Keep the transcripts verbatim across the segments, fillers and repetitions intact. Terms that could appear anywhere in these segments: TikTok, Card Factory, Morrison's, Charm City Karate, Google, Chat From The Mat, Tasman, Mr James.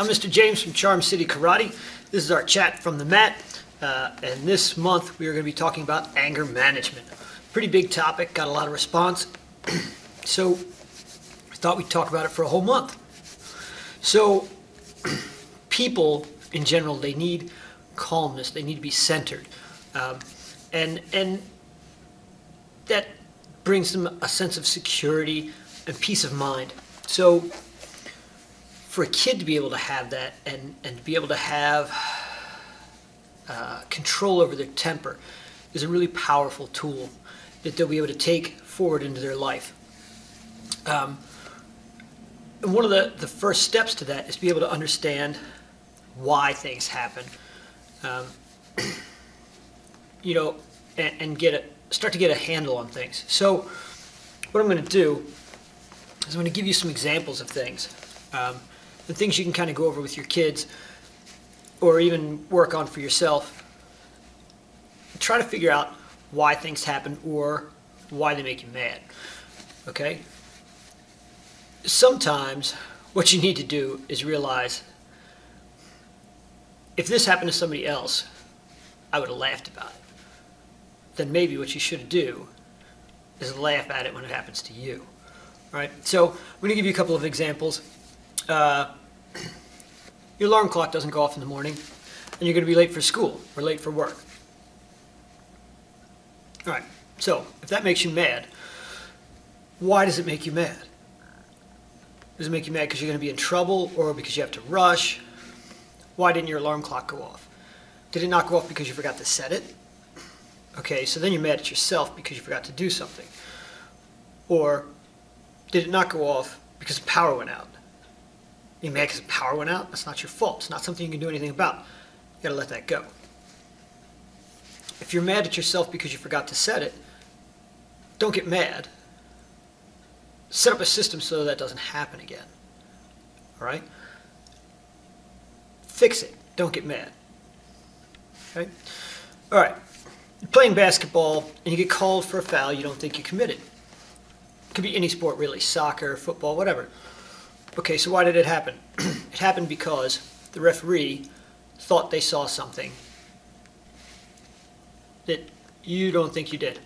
I'm Mister James from Charm City Karate. This is our Chat From The Mat, uh, and this month we are going to be talking about anger management. Pretty big topic, got a lot of response, so I thought we'd talk about it for a whole month. So people in general, they need calmness, they need to be centered, um, and, and that brings them a sense of security and peace of mind. So for a kid to be able to have that and, and be able to have uh, control over their temper is a really powerful tool that they'll be able to take forward into their life. Um, and one of the, the first steps to that is to be able to understand why things happen, um, you know, and, and get a, start to get a handle on things. So what I'm going to do is I'm going to give you some examples of things. Um, The things you can kind of go over with your kids or even work on for yourself. Try to figure out why things happen or why they make you mad, okay? Sometimes what you need to do is realize, if this happened to somebody else, I would have laughed about it. Then maybe what you should do is laugh at it when it happens to you, right? So I'm going to give you a couple of examples. Uh, your alarm clock doesn't go off in the morning, and you're going to be late for school or late for work. All right, so if that makes you mad, why does it make you mad? Does it make you mad because you're going to be in trouble or because you have to rush? Why didn't your alarm clock go off? Did it not go off because you forgot to set it? Okay, so then you're mad at yourself because you forgot to do something. Or did it not go off because the power went out? You're mad because the power went out? That's not your fault. It's not something you can do anything about. You gotta let that go. If you're mad at yourself because you forgot to set it, don't get mad. Set up a system so that doesn't happen again. All right? Fix it. Don't get mad. Okay? All right. You're playing basketball and you get called for a foul you don't think you committed. It could be any sport, really. Soccer, football, whatever. Okay, so why did it happen? It happened because the referee thought they saw something that you don't think you did.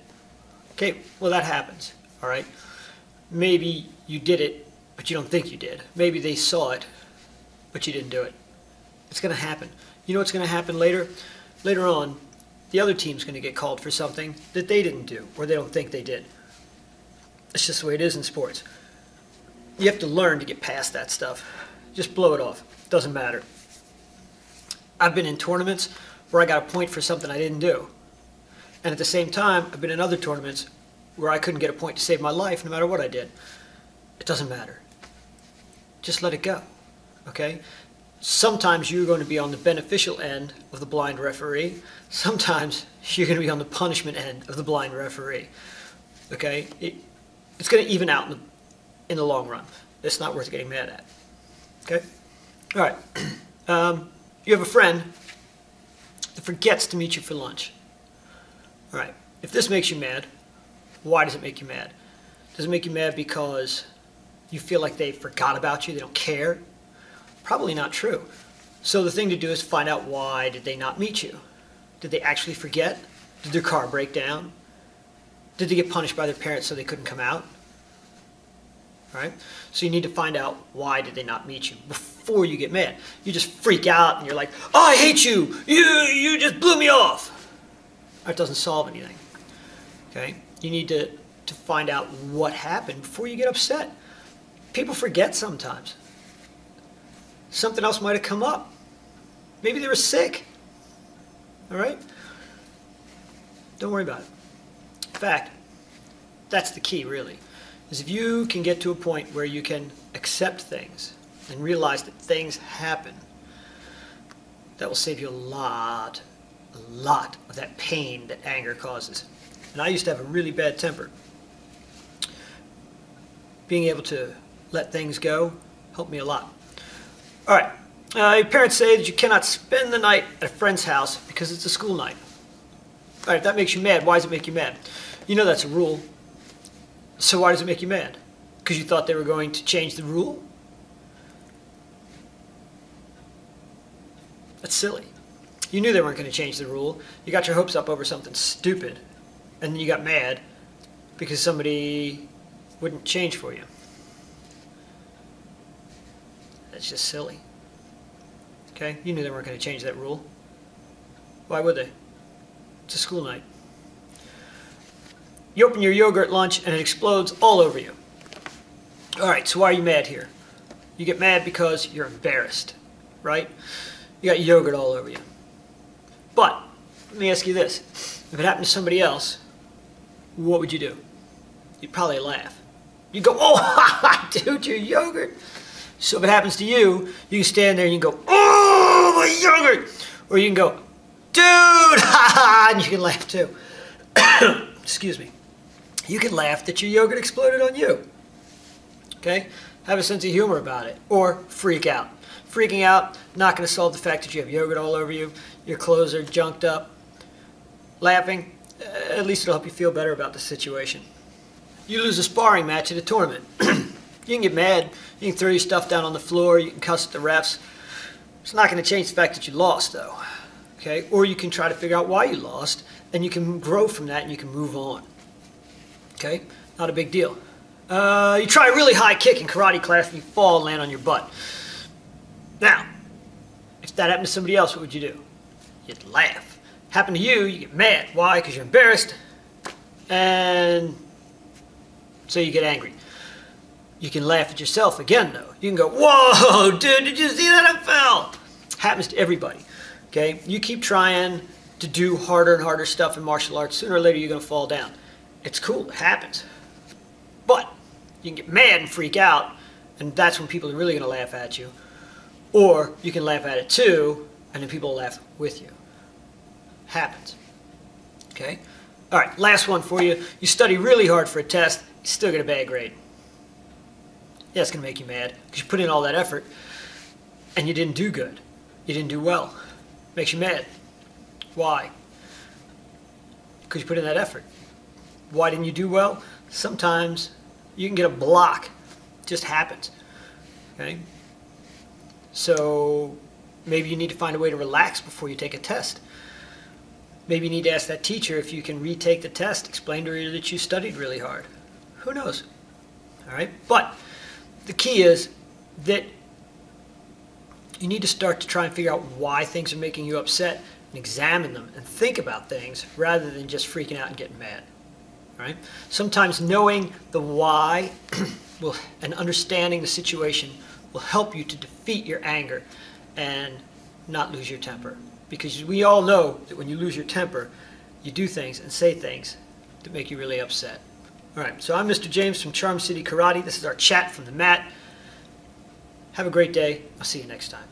Okay, well, that happens, all right? Maybe you did it, but you don't think you did. Maybe they saw it, but you didn't do it. It's going to happen. You know what's going to happen later? Later on, the other team's going to get called for something that they didn't do or they don't think they did. It's just the way it is in sports. You have to learn to get past that stuff. Just blow it off. Doesn't matter. I've been in tournaments where I got a point for something I didn't do. And at the same time, I've been in other tournaments where I couldn't get a point to save my life no matter what I did. It doesn't matter. Just let it go. Okay? Sometimes you're going to be on the beneficial end of the blind referee. Sometimes you're going to be on the punishment end of the blind referee. Okay? It, it's going to even out in the in the long run. It's not worth getting mad at. Okay? All right. Um, you have a friend that forgets to meet you for lunch. All right. If this makes you mad, why does it make you mad? Does it make you mad because you feel like they forgot about you? They don't care? Probably not true. So the thing to do is find out, why did they not meet you? Did they actually forget? Did their car break down? Did they get punished by their parents so they couldn't come out? Right? So you need to find out, why did they not meet you before you get mad. You just freak out and you're like, oh, I hate you! You you just blew me off! That doesn't solve anything. Okay? You need to, to find out what happened before you get upset. People forget sometimes. Something else might have come up. Maybe they were sick. Alright? Don't worry about it. In fact, that's the key, really. Is if you can get to a point where you can accept things and realize that things happen, that will save you a lot, a lot of that pain that anger causes. And I used to have a really bad temper. Being able to let things go helped me a lot. All right, uh, your parents say that you cannot spend the night at a friend's house because it's a school night. All right, if that makes you mad, why does it make you mad? You know that's a rule. So why does it make you mad? Because you thought they were going to change the rule? That's silly. You knew they weren't going to change the rule. You got your hopes up over something stupid, and then you got mad because somebody wouldn't change for you. That's just silly. Okay? You knew they weren't going to change that rule. Why would they? It's a school night. You open your yogurt lunch and it explodes all over you. Alright, so why are you mad here? You get mad because you're embarrassed, right? You got yogurt all over you. But, let me ask you this. If it happened to somebody else, what would you do? You'd probably laugh. You'd go, oh, ha, dude, your yogurt. So if it happens to you, you can stand there and you can go, oh, my yogurt. Or you can go, dude, ha, ha, and you can laugh too. Excuse me. You can laugh that your yogurt exploded on you. Okay? Have a sense of humor about it. Or freak out. Freaking out, not going to solve the fact that you have yogurt all over you, your clothes are junked up. Laughing, at least it'll help you feel better about the situation. You lose a sparring match at a tournament. You can get mad, you can throw your stuff down on the floor, you can cuss at the refs. It's not going to change the fact that you lost, though. Okay? Or you can try to figure out why you lost, and you can grow from that and you can move on. Okay? Not a big deal. Uh, you try a really high kick in karate class and you fall and land on your butt. Now, if that happened to somebody else, what would you do? You'd laugh. Happened to you, you get mad. Why? Because you're embarrassed. And so you get angry. You can laugh at yourself again, though. You can go, whoa, dude, did you see that? I fell. Happens to everybody. Okay? You keep trying to do harder and harder stuff in martial arts. Sooner or later, you're going to fall down. It's cool. It happens. But you can get mad and freak out, and that's when people are really going to laugh at you. Or you can laugh at it too, and then people will laugh with you. Happens. Okay? All right, last one for you. You study really hard for a test, you still get a bad grade. Yeah, it's going to make you mad because you put in all that effort, and you didn't do good. You didn't do well. Makes you mad. Why? Because you put in that effort. Why didn't you do well? Sometimes you can get a block. It just happens. Okay? So maybe you need to find a way to relax before you take a test. Maybe you need to ask that teacher if you can retake the test, explain to her that you studied really hard. Who knows? All right? But the key is that you need to start to try and figure out why things are making you upset and examine them and think about things rather than just freaking out and getting mad. All right? Sometimes knowing the why will, and understanding the situation will help you to defeat your anger and not lose your temper. Because we all know that when you lose your temper, you do things and say things that make you really upset. All right, so I'm Mister James from Charm City Karate. This is our Chat from the Mat. Have a great day. I'll see you next time.